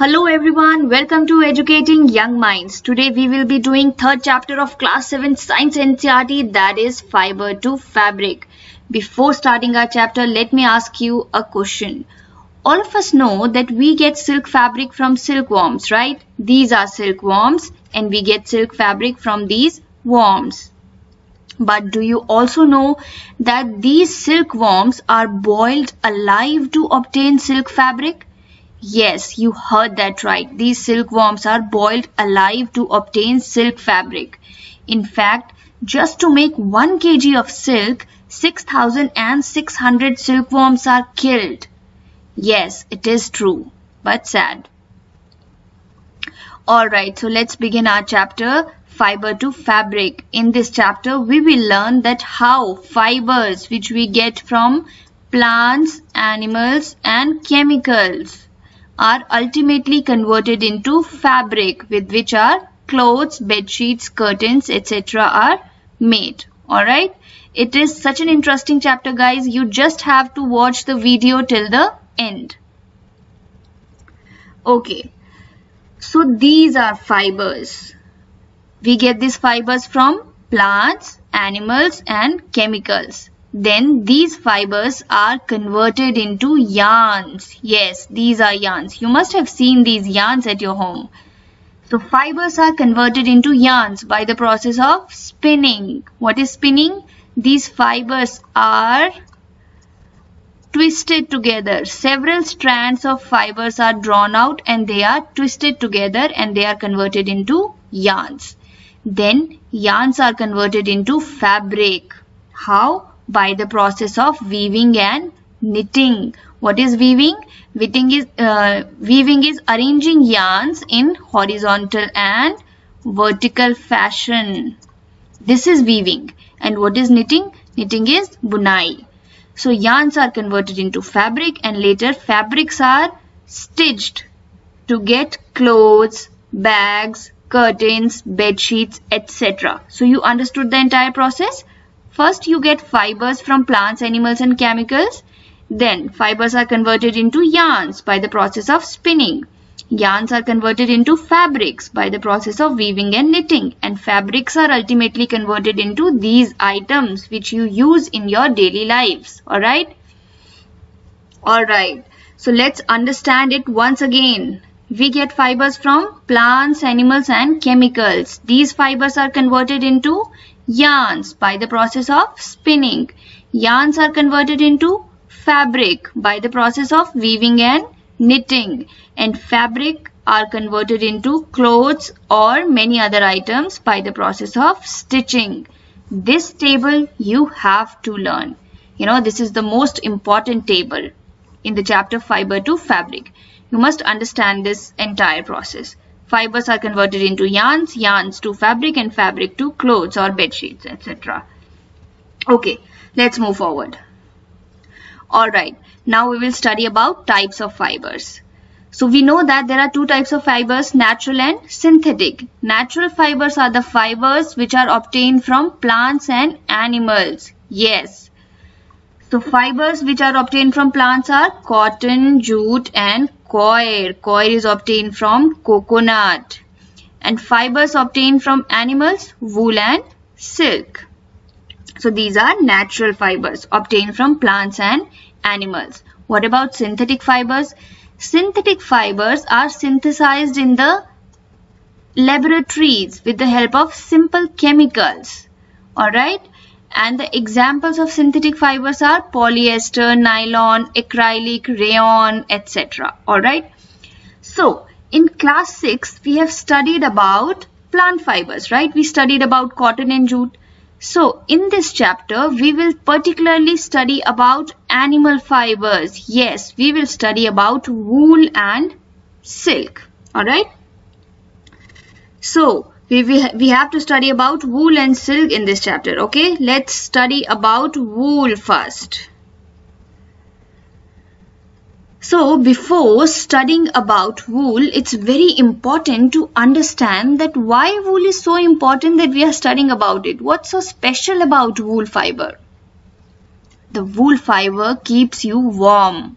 Hello everyone, welcome to Educating Young Minds. Today we will be doing third chapter of class 7 Science NCRT, that is Fiber to Fabric. Before starting our chapter, let me ask you a question. All of us know that we get silk fabric from silkworms, right? These are silkworms and we get silk fabric from these worms. But do you also know that these silkworms are boiled alive to obtain silk fabric? Yes, you heard that right. These silkworms are boiled alive to obtain silk fabric. In fact, just to make 1 kg of silk, 6,600 silkworms are killed. Yes, it is true, but sad. Alright, so let's begin our chapter, Fiber to Fabric. In this chapter, we will learn that how fibers which we get from plants, animals and chemicals are ultimately converted into fabric with which our clothes, bed sheets, curtains, etc. are made. Alright? It is such an interesting chapter, guys. You just have to watch the video till the end. Okay. So these are fibers. We get these fibers from plants, animals and chemicals. Then these fibers are converted into yarns. Yes, these are yarns. You must have seen these yarns at your home. So fibers are converted into yarns by the process of spinning. What is spinning? These fibers are twisted together. Several strands of fibers are drawn out and they are twisted together and they are converted into yarns. Then yarns are converted into fabric. How? By the process of weaving and knitting. What is weaving? Weaving is arranging yarns in horizontal and vertical fashion. This is weaving. And what is knitting? Knitting is bunai. So yarns are converted into fabric and later fabrics are stitched to get clothes, bags, curtains, bed sheets, etc. So you understood the entire process? First, you get fibers from plants, animals and chemicals. Then, fibers are converted into yarns by the process of spinning. Yarns are converted into fabrics by the process of weaving and knitting. And fabrics are ultimately converted into these items which you use in your daily lives. Alright? Alright. So, let's understand it once again. We get fibers from plants, animals and chemicals. These fibers are converted into yarns by the process of spinning. Yarns are converted into fabric by the process of weaving and knitting. And fabric are converted into clothes or many other items by the process of stitching. This table you have to learn. You know, this is the most important table in the chapter Fiber to Fabric. You must understand this entire process. Fibers are converted into yarns, yarns to fabric and fabric to clothes or bed sheets, etc. Okay, let's move forward. Alright, now we will study about types of fibers. So we know that there are two types of fibers, natural and synthetic. Natural fibers are the fibers which are obtained from plants and animals. Yes. So fibers which are obtained from plants are cotton, jute and coir. Coir is obtained from coconut. And fibers obtained from animals, wool and silk. So these are natural fibers obtained from plants and animals. What about synthetic fibers? Synthetic fibers are synthesized in the laboratories with the help of simple chemicals. Alright? And the examples of synthetic fibers are polyester, nylon, acrylic, rayon, etc. Alright. So, in class 6, we have studied about plant fibers, right? We studied about cotton and jute. So, in this chapter, we will particularly study about animal fibers. Yes, we will study about wool and silk. Alright. So, we have to study about wool and silk in this chapter, okay? Let's study about wool first. So, before studying about wool, it's very important to understand that why wool is so important that we are studying about it. What's so special about wool fiber? The wool fiber keeps you warm.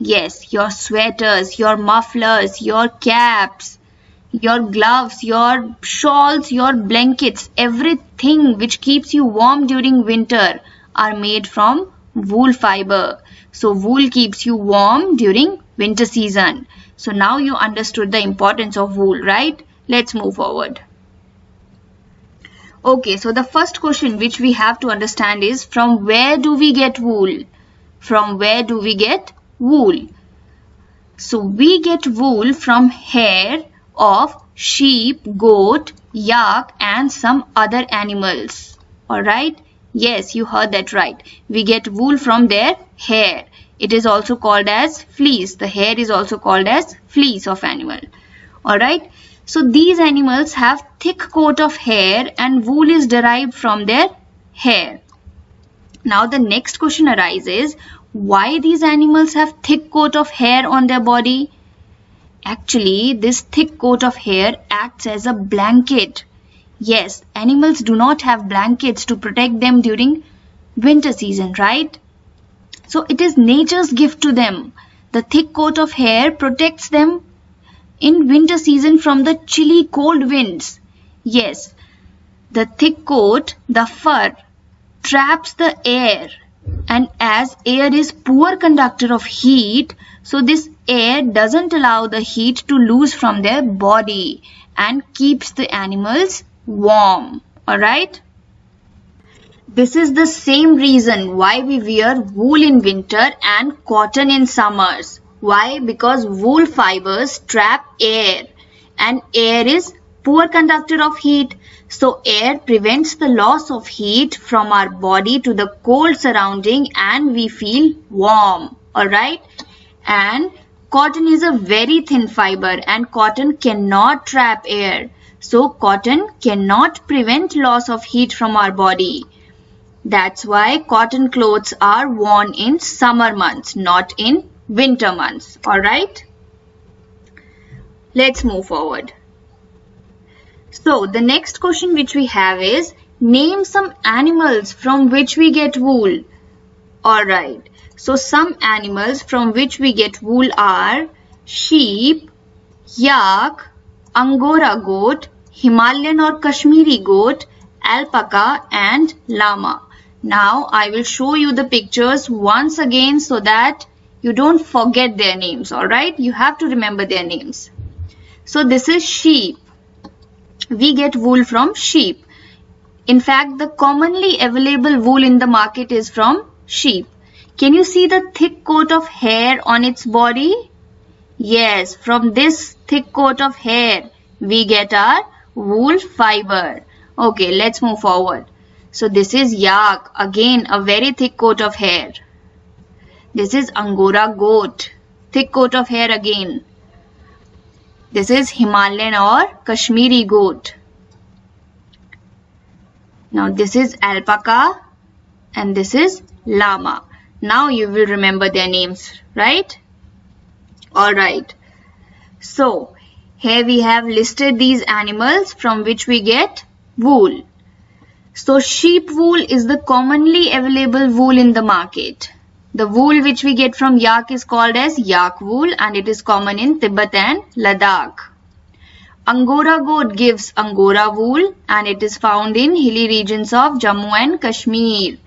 Yes, your sweaters, your mufflers, your caps, your gloves, your shawls, your blankets, everything which keeps you warm during winter are made from wool fiber. So wool keeps you warm during winter season. So now you understood the importance of wool, right? Let's move forward. Okay, so the first question which we have to understand is, from where do we get wool? From where do we get wool? So we get wool from hair of sheep, goat, yak and some other animals. Alright? Yes, you heard that right. We get wool from their hair. It is also called as fleece. The hair is also called as fleece of animal. Alright? So these animals have thick coat of hair and wool is derived from their hair. Now the next question arises, why these animals have thick coat of hair on their body? Actually, this thick coat of hair acts as a blanket. Yes, animals do not have blankets to protect them during winter season, right? So it is nature's gift to them. The thick coat of hair protects them in winter season from the chilly cold winds. Yes, the thick coat, the fur, traps the air, and as air is poor conductor of heat, so this air doesn't allow the heat to lose from their body and keeps the animals warm. Alright? This is the same reason why we wear wool in winter and cotton in summers. Why? Because wool fibers trap air and air is poor conductor of heat. So air prevents the loss of heat from our body to the cold surrounding and we feel warm. Alright? And cotton is a very thin fiber and cotton cannot trap air. So cotton cannot prevent loss of heat from our body. That's why cotton clothes are worn in summer months, not in winter months. Alright? Let's move forward. So the next question which we have is, name some animals from which we get wool. Alright. So some animals from which we get wool are sheep, yak, angora goat, Himalayan or Kashmiri goat, alpaca and llama. Now I will show you the pictures once again so that you don't forget their names. Alright, you have to remember their names. So this is sheep. We get wool from sheep. In fact, the commonly available wool in the market is from sheep. Can you see the thick coat of hair on its body? Yes, from this thick coat of hair, we get our wool fiber. Okay, let's move forward. So this is yak. Again, a very thick coat of hair. This is angora goat. Thick coat of hair again. This is Himalayan or Kashmiri goat. Now this is alpaca and this is llama. Now you will remember their names, right? Alright. So here we have listed these animals from which we get wool. So sheep wool is the commonly available wool in the market. The wool which we get from yak is called as yak wool and it is common in Tibet and Ladakh. Angora goat gives angora wool and it is found in hilly regions of Jammu and Kashmir.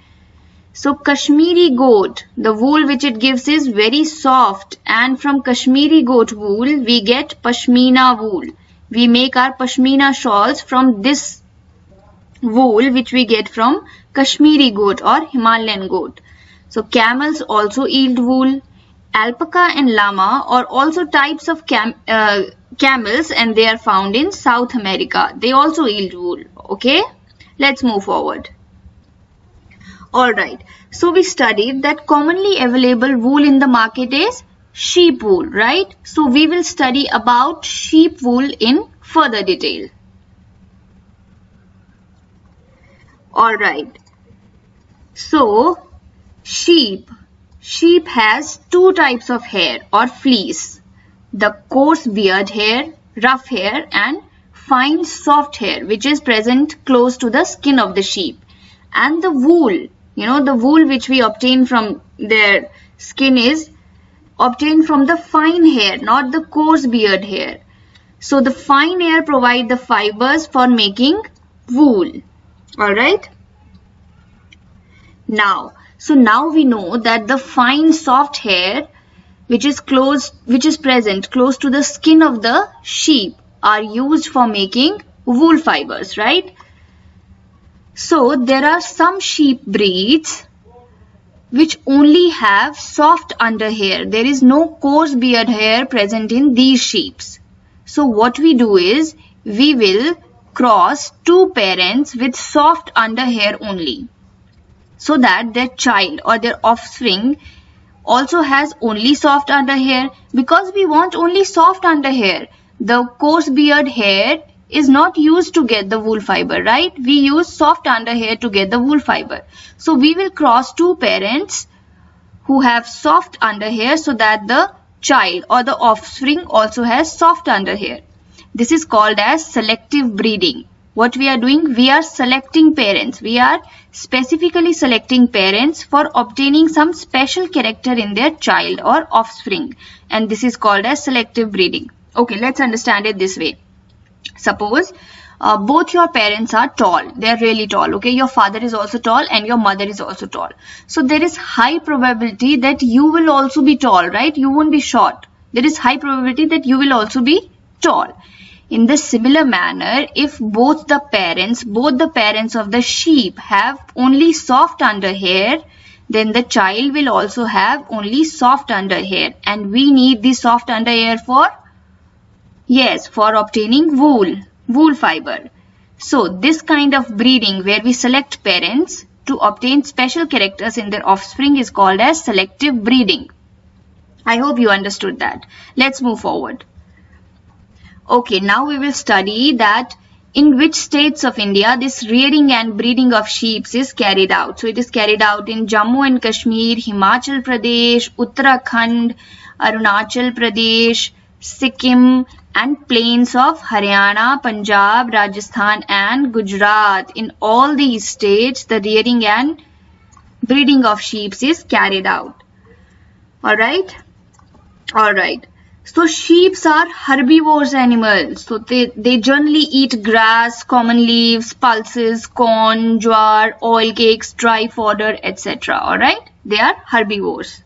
So Kashmiri goat, the wool which it gives is very soft and from Kashmiri goat wool we get pashmina wool. We make our pashmina shawls from this wool which we get from Kashmiri goat or Himalayan goat. So camels also yield wool. Alpaca and llama are also types of camels and they are found in South America. They also yield wool. Okay, let's move forward. Alright, so we studied that commonly available wool in the market is sheep wool, right? So we will study about sheep wool in further detail. Alright, so Sheep has two types of hair or fleece. The coarse beard hair, rough hair and fine soft hair which is present close to the skin of the sheep. And the wool, the wool which we obtain from their skin is obtained from the fine hair, not the coarse beard hair. So the fine hair provide the fibers for making wool. All right. Now we know that the fine soft hair which is present close to the skin of the sheep are used for making wool fibers, right? So there are some sheep breeds which only have soft under hair. There is no coarse beard hair present in these sheep. So what we do is we will cross two parents with soft under hair only, so that their child or their offspring also has only soft under hair, because we want only soft under hair. The coarse beard hair is not used to get the wool fiber, right? We use soft under hair to get the wool fiber. So we will cross two parents who have soft under hair so that the child or the offspring also has soft under hair. This is called as selective breeding. What we are doing, we are selecting parents. We are specifically selecting parents for obtaining some special character in their child or offspring, and this is called as selective breeding. Okay, let's understand it this way. Suppose both your parents are tall. They are really tall. Okay, your father is also tall and your mother is also tall. So there is high probability that you will also be tall, right? You won't be short. There is high probability that you will also be tall. In the similar manner, if both the parents of the sheep have only soft under hair, then the child will also have only soft under hair, and we need the soft under hair for, yes, for obtaining wool fiber. So this kind of breeding where we select parents to obtain special characters in their offspring is called as selective breeding. I hope you understood that. Let's move forward. Okay, now we will study that in which states of India this rearing and breeding of sheep is carried out. So it is carried out in Jammu and Kashmir, Himachal Pradesh, Uttarakhand, Arunachal Pradesh, Sikkim, and plains of Haryana, Punjab, Rajasthan, and Gujarat. In all these states, the rearing and breeding of sheep is carried out. All right. So sheep are herbivorous animals. So they generally eat grass, common leaves, pulses, corn, jowar, oil cakes, dry fodder, etc. All right, they are herbivores.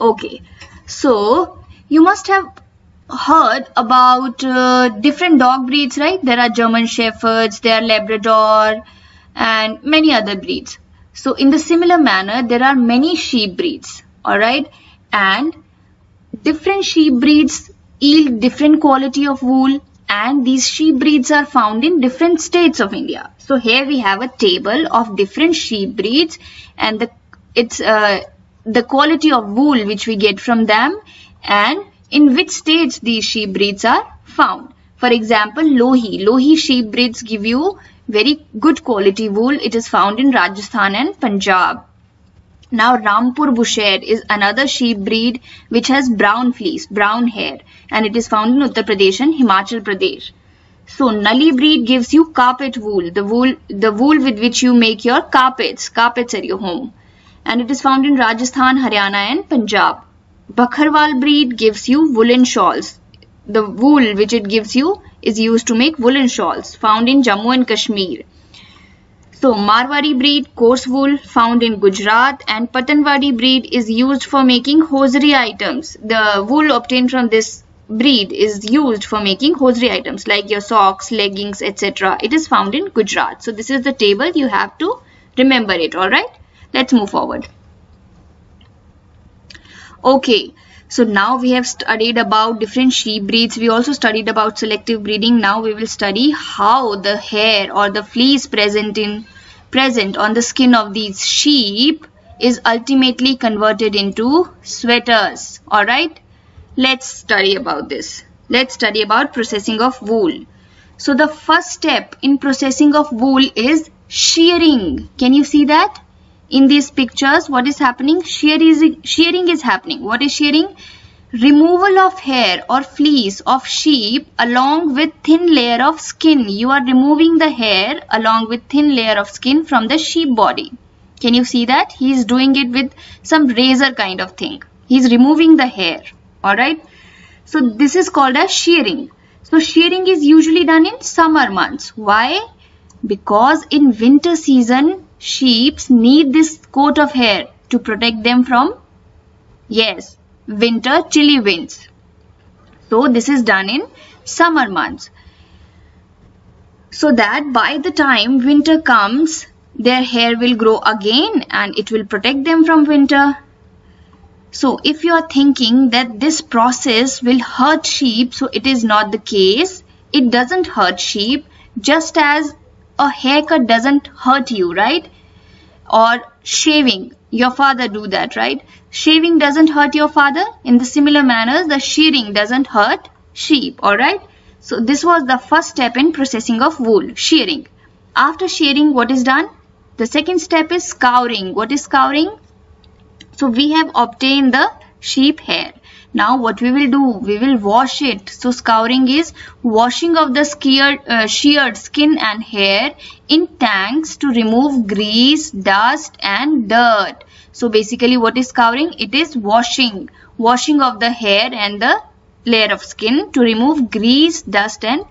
Okay, so you must have heard about different dog breeds, right? There are German Shepherds, there are Labrador, and many other breeds. So in the similar manner, there are many sheep breeds. All right, and different sheep breeds yield different quality of wool, and these sheep breeds are found in different states of India. So here we have a table of different sheep breeds and the quality of wool which we get from them, and in which states these sheep breeds are found. For example, Lohi sheep breeds give you very good quality wool. It is found in Rajasthan and Punjab. Now, Rampur Bushair is another sheep breed which has brown fleece, brown hair, and it is found in Uttar Pradesh and Himachal Pradesh. So, Nali breed gives you carpet wool, the wool with which you make your carpets at your home, and it is found in Rajasthan, Haryana, and Punjab. Bakharwal breed gives you woolen shawls. The wool which it gives you is used to make woolen shawls, found in Jammu and Kashmir. So Marwari breed, coarse wool, found in Gujarat, and Patanwadi breed is used for making hosiery items. The wool obtained from this breed is used for making hosiery items like your socks, leggings, etc. It is found in Gujarat. So this is the table. You have to remember it. All right. Let's move forward. Okay. So now we have studied about different sheep breeds. We also studied about selective breeding. Now we will study how the hair or the fleece present on the skin of these sheep is ultimately converted into sweaters. All right, let's study about this. Let's study about processing of wool. So the first step in processing of wool is shearing. Can you see that? In these pictures, what is happening? Shearing is happening. What is shearing? Removal of hair or fleece of sheep along with thin layer of skin. You are removing the hair along with thin layer of skin from the sheep body. Can you see that? He is doing it with some razor kind of thing. He is removing the hair. Alright. So this is called as shearing. So shearing is usually done in summer months. Why? Because in winter season, sheep need this coat of hair to protect them from, yes, winter chilly winds. So this is done in summer months. So that by the time winter comes, their hair will grow again and it will protect them from winter. So if you are thinking that this process will hurt sheep, so it is not the case. It doesn't hurt sheep, just as a haircut doesn't hurt you, right? Or shaving, your father do that, right? Shaving doesn't hurt your father. In the similar manners, the shearing doesn't hurt sheep, alright? So this was the first step in processing of wool, shearing. After shearing, what is done? The second step is scouring. What is scouring? So we have obtained the sheep hair. Now what we will do? We will wash it. So scouring is washing of the sheared skin and hair in tanks to remove grease, dust and dirt. So basically what is scouring? It is washing. Washing of the hair and the layer of skin to remove grease, dust and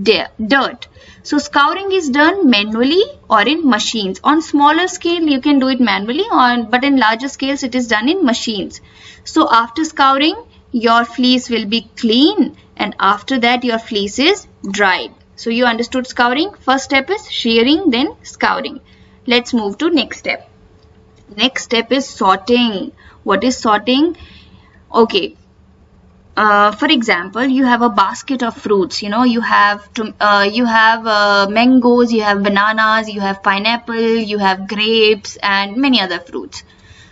dirt. So scouring is done manually or in machines. On smaller scale you can do it manually, but in larger scales it is done in machines. So after scouring your fleece will be clean and after that your fleece is dried. So you understood scouring. First step is shearing, then scouring. Let's move to next step. Next step is sorting. What is sorting? Okay. For example, you have a basket of fruits, you know, you have mangoes, you have bananas, you have pineapple, you have grapes and many other fruits.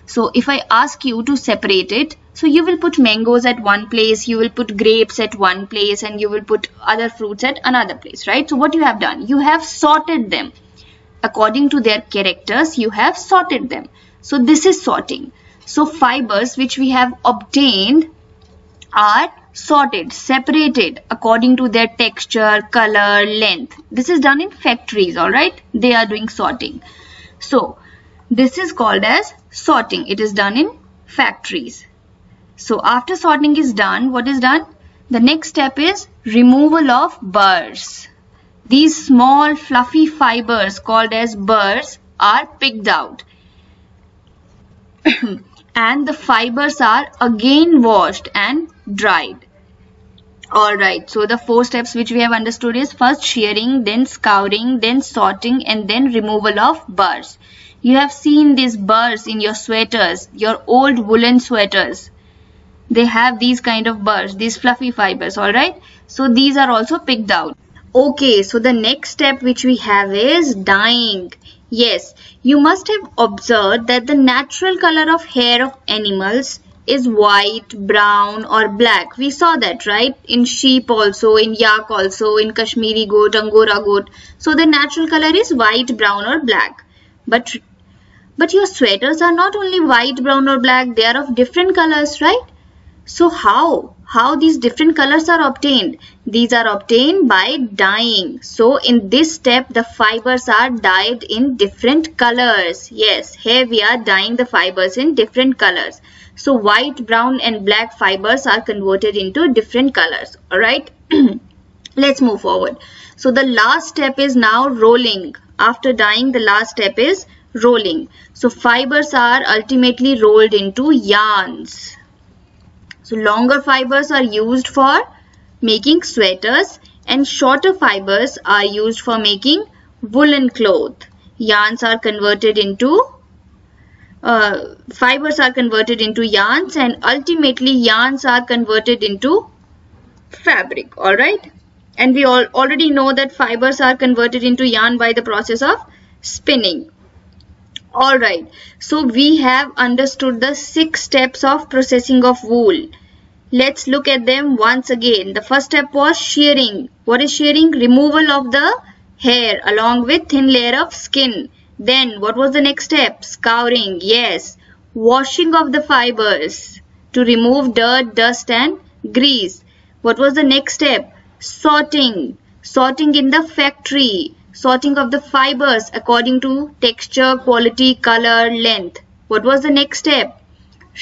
So if I ask you to separate it, so you will put mangoes at one place, you will put grapes at one place and you will put other fruits at another place, right? So what you have done, you have sorted them. According to their characters, you have sorted them. So this is sorting. So fibers which we have obtained are sorted, separated according to their texture, color, length. This is done in factories, alright? They are doing sorting. So, this is called as sorting. It is done in factories. So, after sorting is done, what is done? The next step is removal of burrs. These small fluffy fibers called as burrs are picked out. And the fibers are again washed and dried. Alright, so the four steps which we have understood is first shearing, then scouring, then sorting and then removal of burrs. You have seen these burrs in your sweaters, your old woolen sweaters. They have these kind of burrs, these fluffy fibers, alright. So these are also picked out. Okay, so the next step which we have is dyeing. Yes, you must have observed that the natural color of hair of animals is white, brown or black. We saw that, right? In sheep also, in yak also, in Kashmiri goat, Angora goat. So the natural color is white, brown or black. But your sweaters are not only white, brown or black. They are of different colors, right? So how these different colors are obtained? These are obtained by dyeing. So in this step, the fibers are dyed in different colors. Yes, here we are dyeing the fibers in different colors. So white, brown and black fibers are converted into different colors. Alright, let's move forward. So the last step is now rolling. After dyeing, the last step is rolling. So fibers are ultimately rolled into yarns. So longer fibers are used for making sweaters and shorter fibers are used for making woolen cloth. Yarns are converted into, fibers are converted into yarns and ultimately yarns are converted into fabric, alright? And we all already know that fibers are converted into yarn by the process of spinning. Alright, so we have understood the 6 steps of processing of wool. Let's look at them once again. The first step was shearing. What is shearing? Removal of the hair along with thin layer of skin. Then what was the next step? Scouring. Yes. Washing of the fibers to remove dirt, dust and grease. What was the next step? Sorting. Sorting in the factory. Sorting of the fibers according to texture, quality, color, length. What was the next step?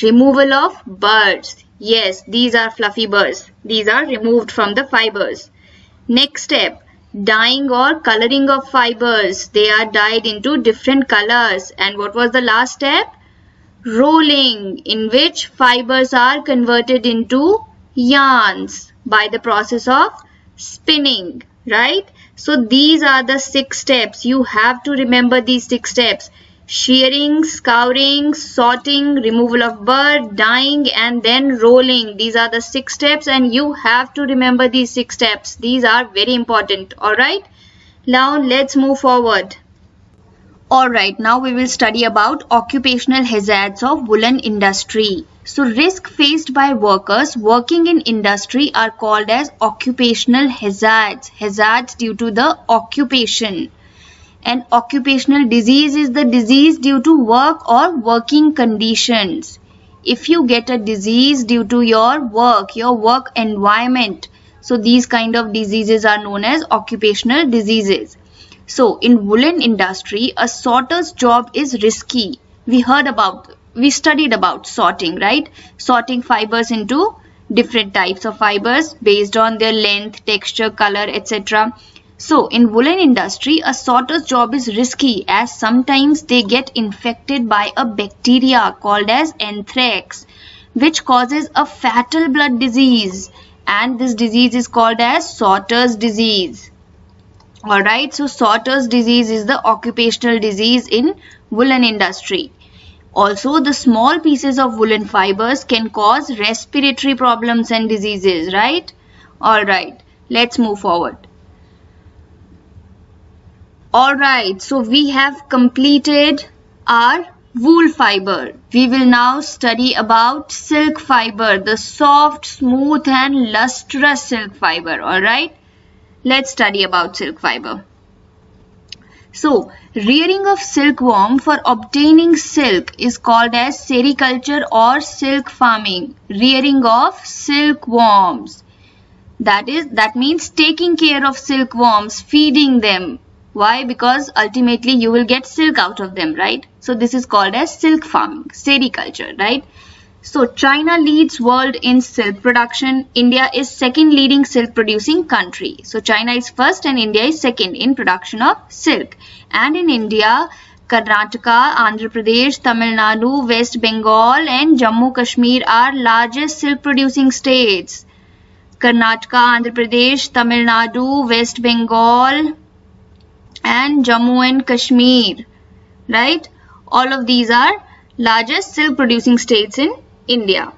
Removal of birds. Yes, these are fluffy birds. These are removed from the fibers. Next step, dyeing or coloring of fibers. They are dyed into different colors. And what was the last step? Rolling, in which fibers are converted into yarns by the process of spinning, right? So these are the 6 steps. You have to remember these 6 steps. Shearing, scouring, sorting, removal of bird, dyeing, and then rolling. These are the 6 steps and you have to remember these 6 steps. These are very important, alright? Now let's move forward. Alright, now we will study about occupational hazards of woolen industry. So risks faced by workers working in industry are called as occupational hazards. Hazards due to the occupation. And occupational disease is the disease due to work or working conditions. If you get a disease due to your work environment, so these kind of diseases are known as occupational diseases. So in woolen industry, a sorter's job is risky. We studied about sorting, right? Sorting fibers into different types of fibers based on their length, texture, color, etc. So in woolen industry, a sorter's job is risky as sometimes they get infected by a bacteria called as anthrax, which causes a fatal blood disease, and this disease is called as sorter's disease. Alright, so sorter's disease is the occupational disease in woolen industry. Also, the small pieces of woolen fibers can cause respiratory problems and diseases, right? Alright, let's move forward. Alright, so we have completed our wool fiber. We will now study about silk fiber, the soft, smooth and lustrous silk fiber, alright? Let's study about silk fiber. So, rearing of silkworm for obtaining silk is called as sericulture or silk farming. Rearing of silkworms. That means taking care of silkworms, feeding them. Why? Because ultimately you will get silk out of them, right? So, this is called as silk farming, sericulture, right? So, China leads world in silk production. India is second leading silk producing country. So, China is first and India is second in production of silk. And in India, Karnataka, Andhra Pradesh, Tamil Nadu, West Bengal and Jammu Kashmir are largest silk producing states. Karnataka, Andhra Pradesh, Tamil Nadu, West Bengal and Jammu and Kashmir, right? All of these are largest silk producing states in India.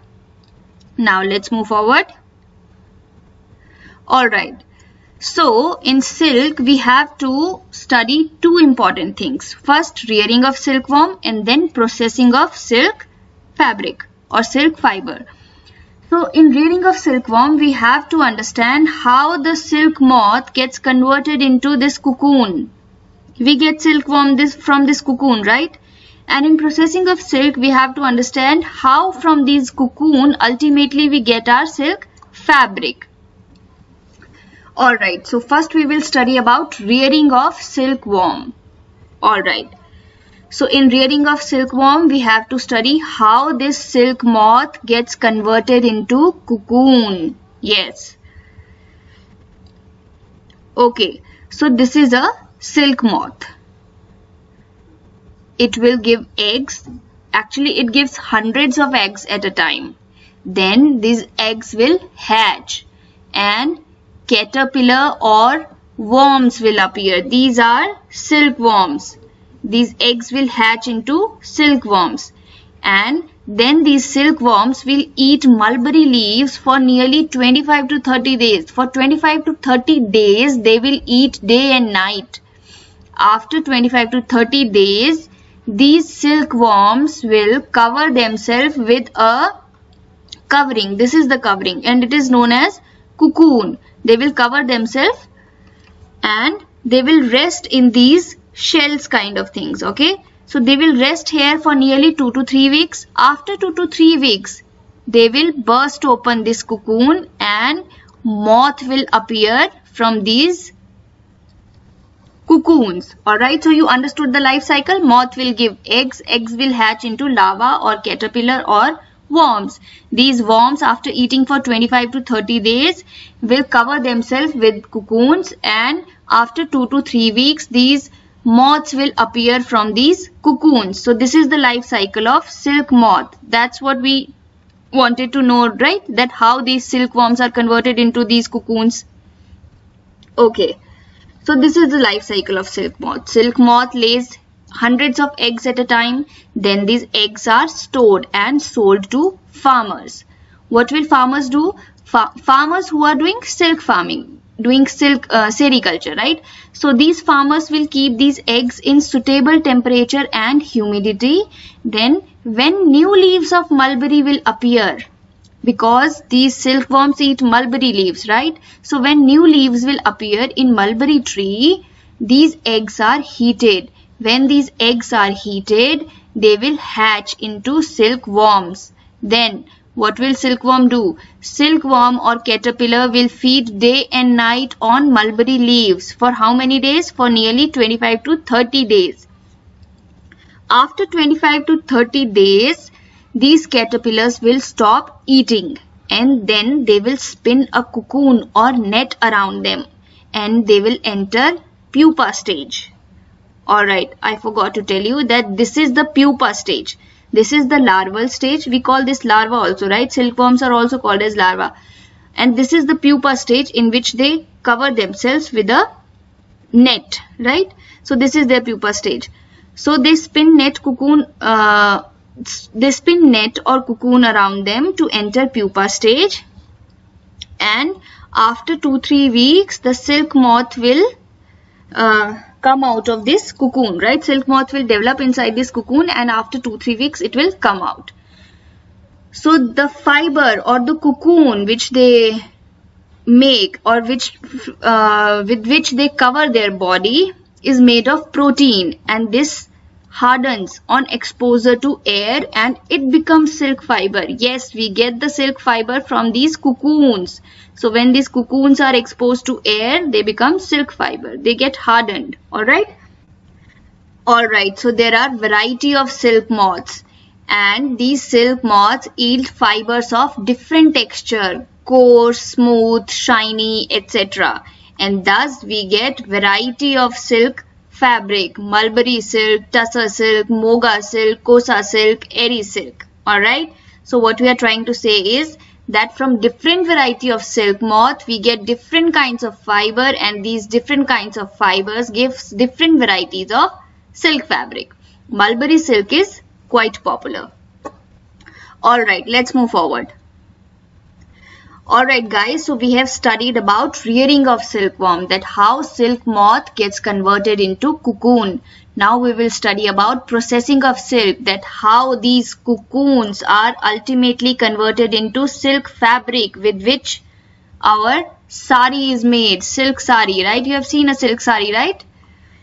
Now let's move forward. Alright, so in silk we have to study two important things. First, rearing of silkworm and then processing of silk fabric or silk fiber. So in rearing of silkworm we have to understand how the silk moth gets converted into this cocoon. We get silkworm from this cocoon, right? And in processing of silk, we have to understand how from these cocoon, ultimately we get our silk fabric. Alright, so first we will study about rearing of silkworm. Alright, so in rearing of silkworm, we have to study how this silk moth gets converted into cocoon. Yes. Okay, so this is a silk moth. It will give eggs. Actually, it gives hundreds of eggs at a time. Then these eggs will hatch and caterpillar or worms will appear. These are silkworms. These eggs will hatch into silkworms. And then these silkworms will eat mulberry leaves for nearly 25 to 30 days. For 25 to 30 days, they will eat day and night. After 25 to 30 days, these silkworms will cover themselves with a covering. This is the covering and it is known as cocoon. They will cover themselves and they will rest in these shells kind of things. Okay. So they will rest here for nearly 2 to 3 weeks. After 2 to 3 weeks, they will burst open this cocoon and moth will appear from these cocoons. Alright, so you understood the life cycle. Moth will give eggs. Eggs will hatch into larva or caterpillar or worms. These worms, after eating for 25 to 30 days, will cover themselves with cocoons, and after 2 to 3 weeks, these moths will appear from these cocoons. So this is the life cycle of silk moth. That's what we wanted to know, right? That how these silkworms are converted into these cocoons. Okay. So this is the life cycle of silk moth. Silk moth lays hundreds of eggs at a time. Then these eggs are stored and sold to farmers. What will farmers do? Farmers who are doing silk farming, doing silk sericulture, right? So these farmers will keep these eggs in suitable temperature and humidity. Then when new leaves of mulberry will appear, because these silkworms eat mulberry leaves, right? So when new leaves will appear in mulberry tree, these eggs are heated. When these eggs are heated, they will hatch into silkworms. Then what will silkworm do? Silkworm or caterpillar will feed day and night on mulberry leaves. For how many days? For nearly 25 to 30 days. After 25 to 30 days, these caterpillars will stop eating, and then they will spin a cocoon or net around them, and they will enter pupa stage. Alright, I forgot to tell you that this is the pupa stage. This is the larval stage. We call this larva also, right? Silkworms are also called as larva. And this is the pupa stage, in which they cover themselves with a net, right? So this is their pupa stage. So they spin net cocoon, they spin net or cocoon around them to enter pupa stage, and after 2-3 weeks the silk moth will come out of this cocoon, right? Silk moth will develop inside this cocoon, and after 2-3 weeks it will come out. So the fiber or the cocoon which they make, or which with which they cover their body, is made of protein, and this hardens on exposure to air and it becomes silk fiber. Yes, we get the silk fiber from these cocoons. So when these cocoons are exposed to air, they become silk fiber. They get hardened. Alright? Alright, so there are variety of silk moths, and these silk moths yield fibers of different texture, coarse, smooth, shiny, etc. And thus we get variety of silk fabric: mulberry silk, tusser silk, moga silk, kosa silk, eri silk. Alright, so what we are trying to say is that from different variety of silk moth, we get different kinds of fiber, and these different kinds of fibers gives different varieties of silk fabric. Mulberry silk is quite popular. Alright, let's move forward. Alright guys, so we have studied about rearing of silkworm, that how silk moth gets converted into cocoon. Now we will study about processing of silk, that how these cocoons are ultimately converted into silk fabric with which our sari is made, silk sari, right? You have seen a silk sari, right?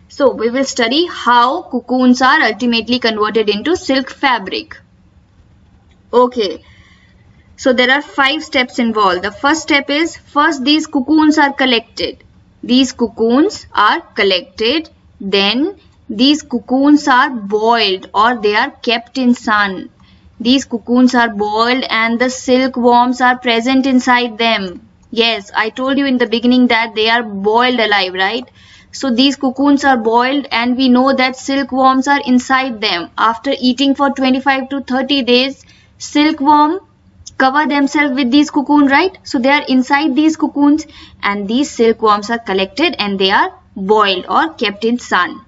So we will study how cocoons are ultimately converted into silk fabric. Okay. So there are 5 steps involved. The first step is, first these cocoons are collected. These cocoons are collected. Then these cocoons are boiled, or they are kept in sun. These cocoons are boiled and the silkworms are present inside them. Yes, I told you in the beginning that they are boiled alive, right? So these cocoons are boiled, and we know that silkworms are inside them. After eating for 25 to 30 days, silkworm cover themselves with these cocoon, right? So they are inside these cocoons, and these silkworms are collected and they are boiled or kept in sun.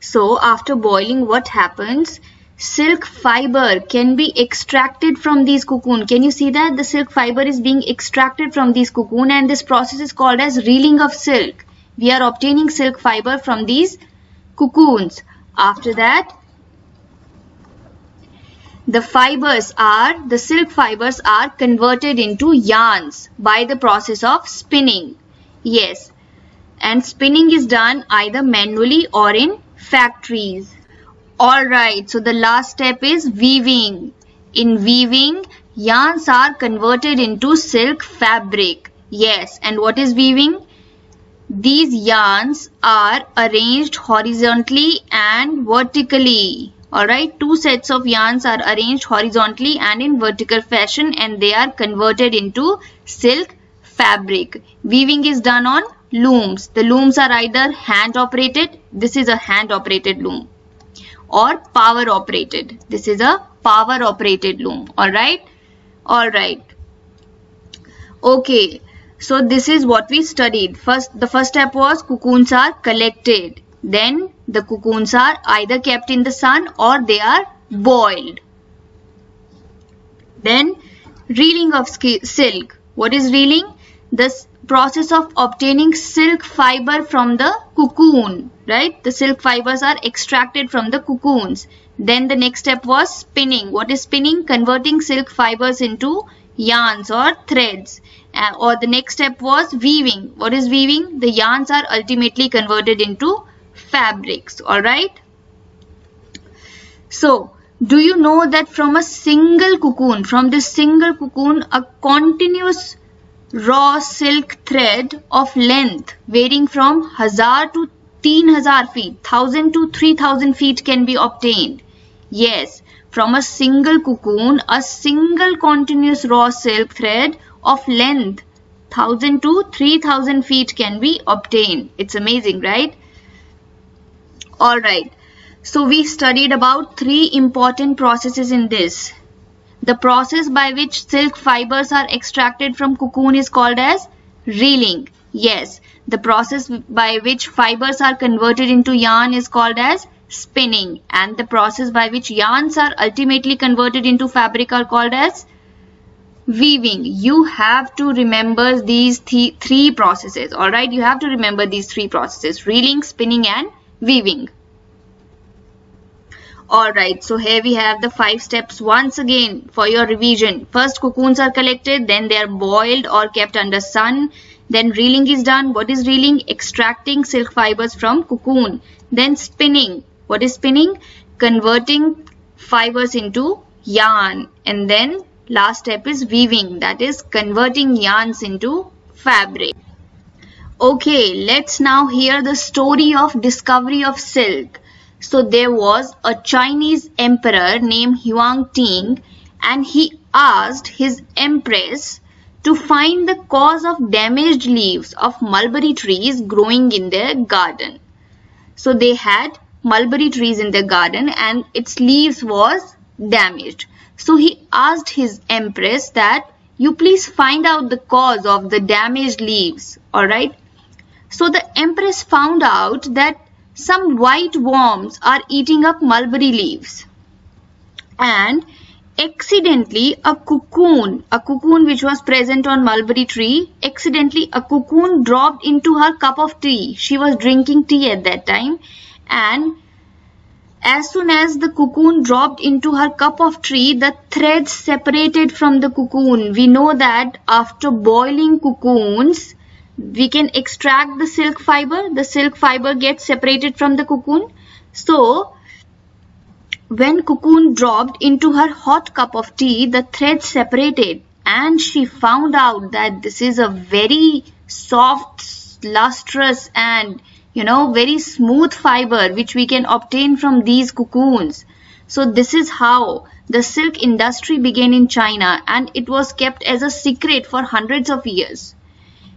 So after boiling, what happens? Silk fiber can be extracted from these cocoon. Can you see that? The silk fiber is being extracted from these cocoon, and this process is called as reeling of silk. We are obtaining silk fiber from these cocoons. After that, the silk fibers are converted into yarns by the process of spinning. Yes, and spinning is done either manually or in factories. Alright, so the last step is weaving. In weaving, yarns are converted into silk fabric. Yes, and what is weaving? These yarns are arranged horizontally and vertically. Alright, two sets of yarns are arranged horizontally and in vertical fashion and they are converted into silk fabric. Weaving is done on looms. The looms are either hand operated, this is a hand operated loom, or power operated, this is a power operated loom. Alright, alright. Okay. So this is what we studied. The first step was cocoons are collected. Then the cocoons are either kept in the sun or they are boiled. Then reeling of silk. What is reeling? This process of obtaining silk fiber from the cocoon, right? The silk fibers are extracted from the cocoons. Then the next step was spinning. What is spinning? Converting silk fibers into yarns or threads. Or the next step was weaving. What is weaving? The yarns are ultimately converted into fabrics. Alright. So, do you know that from a single cocoon, a continuous raw silk thread of length varying from 1000 to 3000 feet, 1000 to 3000 feet can be obtained? Yes. From a single cocoon, a single continuous raw silk thread of length 1000 to 3000 feet can be obtained. It's amazing, right? Alright, so we studied about three important processes in this. The process by which silk fibers are extracted from cocoon is called as reeling. Yes, the process by which fibers are converted into yarn is called as spinning, and the process by which yarns are ultimately converted into fabric are called as weaving. You have to remember these three processes. All right, you have to remember these three processes: reeling, spinning and weaving. All right, so here we have the five steps once again for your revision. First, cocoons are collected, then they are boiled or kept under sun. Then reeling is done. What is reeling? Extracting silk fibers from cocoon. Then spinning. What is spinning? Converting fibers into yarn. And then last step is weaving, that is converting yarns into fabric. Okay, let's now hear the story of discovery of silk. So there was a Chinese emperor named Huang Ting, and he asked his empress to find the cause of damaged leaves of mulberry trees growing in their garden. So they had mulberry trees in their garden and its leaves was damaged. So he asked his empress that you please find out the cause of the damaged leaves. Alright. So the empress found out that some white worms are eating up mulberry leaves. And accidentally a cocoon which was present on mulberry tree, accidentally a cocoon dropped into her cup of tea. She was drinking tea at that time, and as soon as the cocoon dropped into her cup of tea, the threads separated from the cocoon. We know that after boiling cocoons, we can extract the silk fiber. The silk fiber gets separated from the cocoon. So, when cocoon dropped into her hot cup of tea, the threads separated and she found out that this is a very soft, lustrous and very smooth fiber which we can obtain from these cocoons. So this is how the silk industry began in China, and it was kept as a secret for hundreds of years.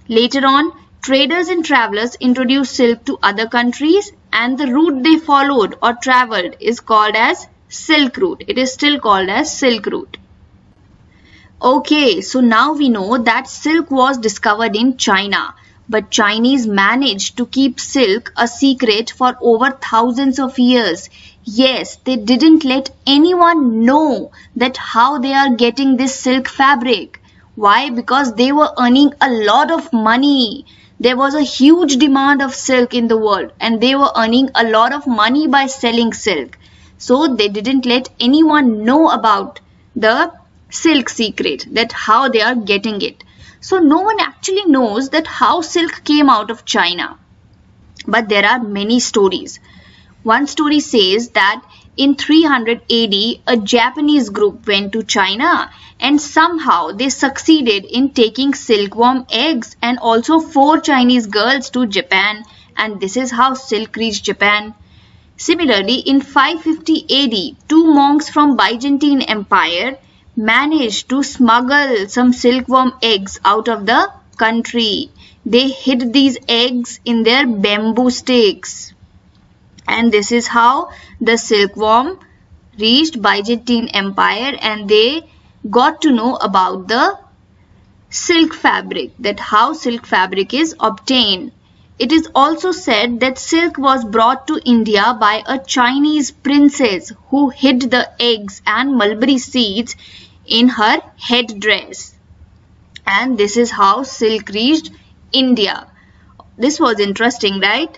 Later on, traders and travelers introduced silk to other countries, and the route they followed or traveled is called as Silk Route. It is still called as Silk Route. Okay, so now we know that silk was discovered in China. But Chinese managed to keep silk a secret for over thousands of years. Yes, they didn't let anyone know that how they are getting this silk fabric. Why? Because they were earning a lot of money. There was a huge demand of silk in the world and they were earning a lot of money by selling silk. So they didn't let anyone know about the silk secret, that how they are getting it. So no one actually knows that how silk came out of China. But there are many stories. One story says that In 300 AD, a Japanese group went to China and somehow they succeeded in taking silkworm eggs and also 4 Chinese girls to Japan, and this is how silk reached Japan. Similarly, in 550 AD, 2 monks from Byzantine Empire managed to smuggle some silkworm eggs out of the country. They hid these eggs in their bamboo sticks. And this is how the silkworm reached Byzantine Empire, and they got to know about the silk fabric, that how silk fabric is obtained. It is also said that silk was brought to India by a Chinese princess who hid the eggs and mulberry seeds in her headdress. And this is how silk reached India. This was interesting, right?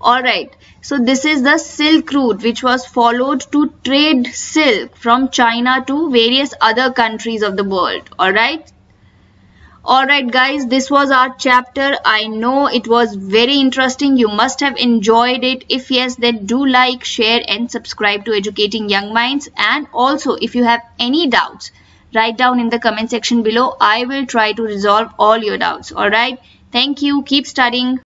Alright, so this is the Silk Route, which was followed to trade silk from China to various other countries of the world. Alright? Alright guys, this was our chapter. I know it was very interesting. You must have enjoyed it. If yes, then do like, share and subscribe to Educating Young Minds. And also, if you have any doubts, write down in the comment section below. I will try to resolve all your doubts. Alright? Thank you. Keep studying.